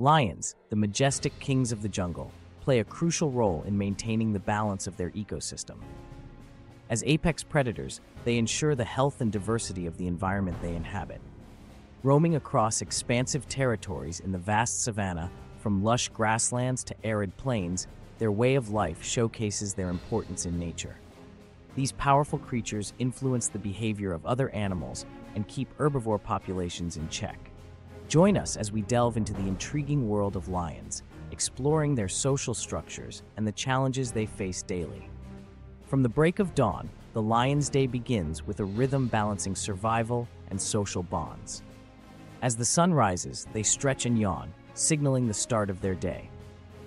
Lions, the majestic kings of the jungle, play a crucial role in maintaining the balance of their ecosystem. As apex predators, they ensure the health and diversity of the environment they inhabit. Roaming across expansive territories in the vast savanna, from lush grasslands to arid plains, their way of life showcases their importance in nature. These powerful creatures influence the behavior of other animals and keep herbivore populations in check. Join us as we delve into the intriguing world of lions, exploring their social structures and the challenges they face daily. From the break of dawn, the lion's day begins with a rhythm balancing survival and social bonds. As the sun rises, they stretch and yawn, signaling the start of their day.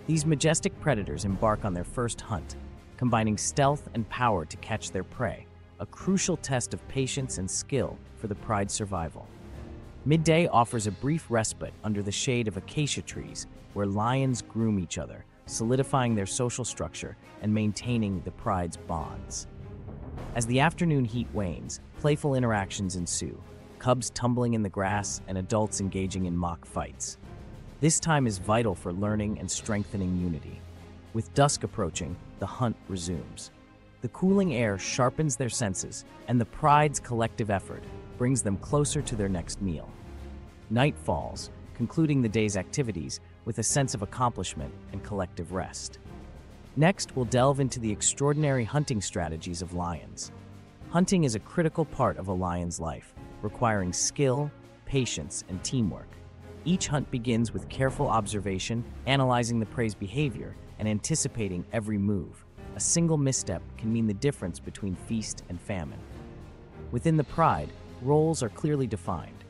These majestic predators embark on their first hunt, combining stealth and power to catch their prey, a crucial test of patience and skill for the pride's survival. Midday offers a brief respite under the shade of acacia trees, where lions groom each other, solidifying their social structure and maintaining the pride's bonds. As the afternoon heat wanes, playful interactions ensue, cubs tumbling in the grass and adults engaging in mock fights. This time is vital for learning and strengthening unity. With dusk approaching, the hunt resumes. The cooling air sharpens their senses, and the pride's collective effort brings them closer to their next meal. Night falls, concluding the day's activities with a sense of accomplishment and collective rest. Next, we'll delve into the extraordinary hunting strategies of lions. Hunting is a critical part of a lion's life, requiring skill, patience, and teamwork. Each hunt begins with careful observation, analyzing the prey's behavior, and anticipating every move. A single misstep can mean the difference between feast and famine. Within the pride, roles are clearly defined.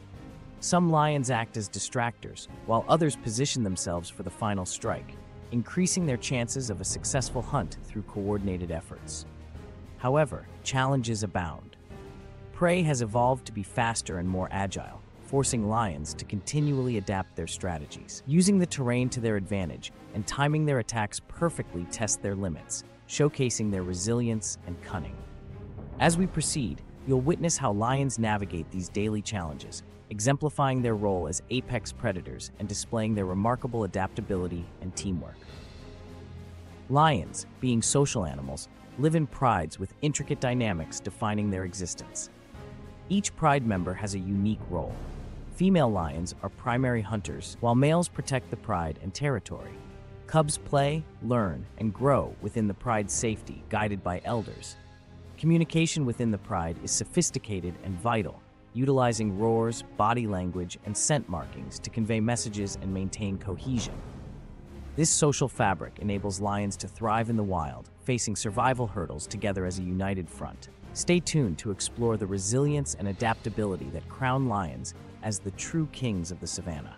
Some lions act as distractors, while others position themselves for the final strike, increasing their chances of a successful hunt through coordinated efforts. However, challenges abound. Prey has evolved to be faster and more agile, forcing lions to continually adapt their strategies. Using the terrain to their advantage and timing their attacks perfectly test their limits, showcasing their resilience and cunning. As we proceed, you'll witness how lions navigate these daily challenges, exemplifying their role as apex predators and displaying their remarkable adaptability and teamwork. Lions, being social animals, live in prides with intricate dynamics defining their existence. Each pride member has a unique role. Female lions are primary hunters, while males protect the pride and territory. Cubs play, learn, and grow within the pride's safety, guided by elders. Communication within the pride is sophisticated and vital, utilizing roars, body language, and scent markings to convey messages and maintain cohesion. This social fabric enables lions to thrive in the wild, facing survival hurdles together as a united front. Stay tuned to explore the resilience and adaptability that crown lions as the true kings of the savanna.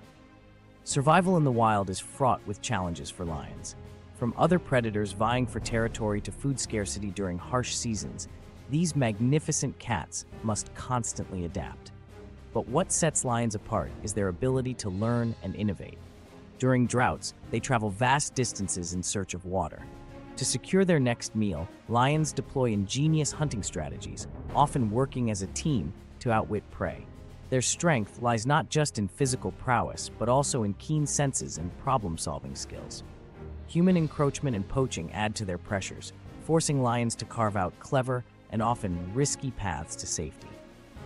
Survival in the wild is fraught with challenges for lions. From other predators vying for territory to food scarcity during harsh seasons, these magnificent cats must constantly adapt. But what sets lions apart is their ability to learn and innovate. During droughts, they travel vast distances in search of water. To secure their next meal, lions deploy ingenious hunting strategies, often working as a team to outwit prey. Their strength lies not just in physical prowess, but also in keen senses and problem-solving skills. Human encroachment and poaching add to their pressures, forcing lions to carve out clever and often risky paths to safety.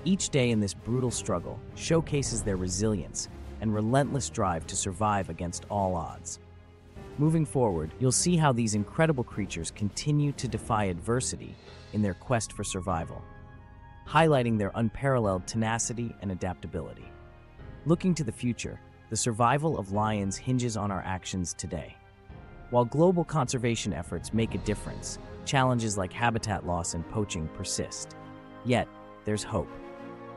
Each day in this brutal struggle showcases their resilience and relentless drive to survive against all odds. Moving forward, you'll see how these incredible creatures continue to defy adversity in their quest for survival, highlighting their unparalleled tenacity and adaptability. Looking to the future, the survival of lions hinges on our actions today. While global conservation efforts make a difference, challenges like habitat loss and poaching persist. Yet, there's hope.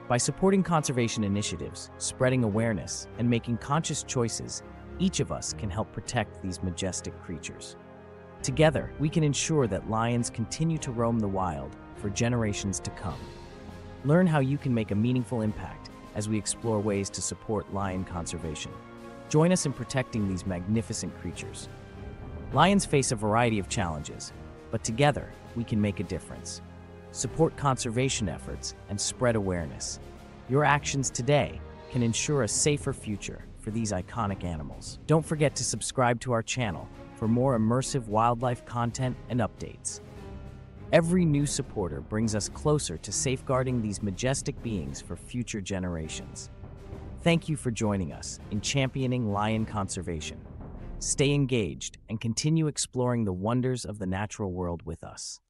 By supporting conservation initiatives, spreading awareness, and making conscious choices, each of us can help protect these majestic creatures. Together, we can ensure that lions continue to roam the wild for generations to come. Learn how you can make a meaningful impact as we explore ways to support lion conservation. Join us in protecting these magnificent creatures. Lions face a variety of challenges, but together, we can make a difference. Support conservation efforts and spread awareness. Your actions today can ensure a safer future for these iconic animals. Don't forget to subscribe to our channel for more immersive wildlife content and updates. Every new supporter brings us closer to safeguarding these majestic beings for future generations. Thank you for joining us in championing lion conservation. Stay engaged and continue exploring the wonders of the natural world with us.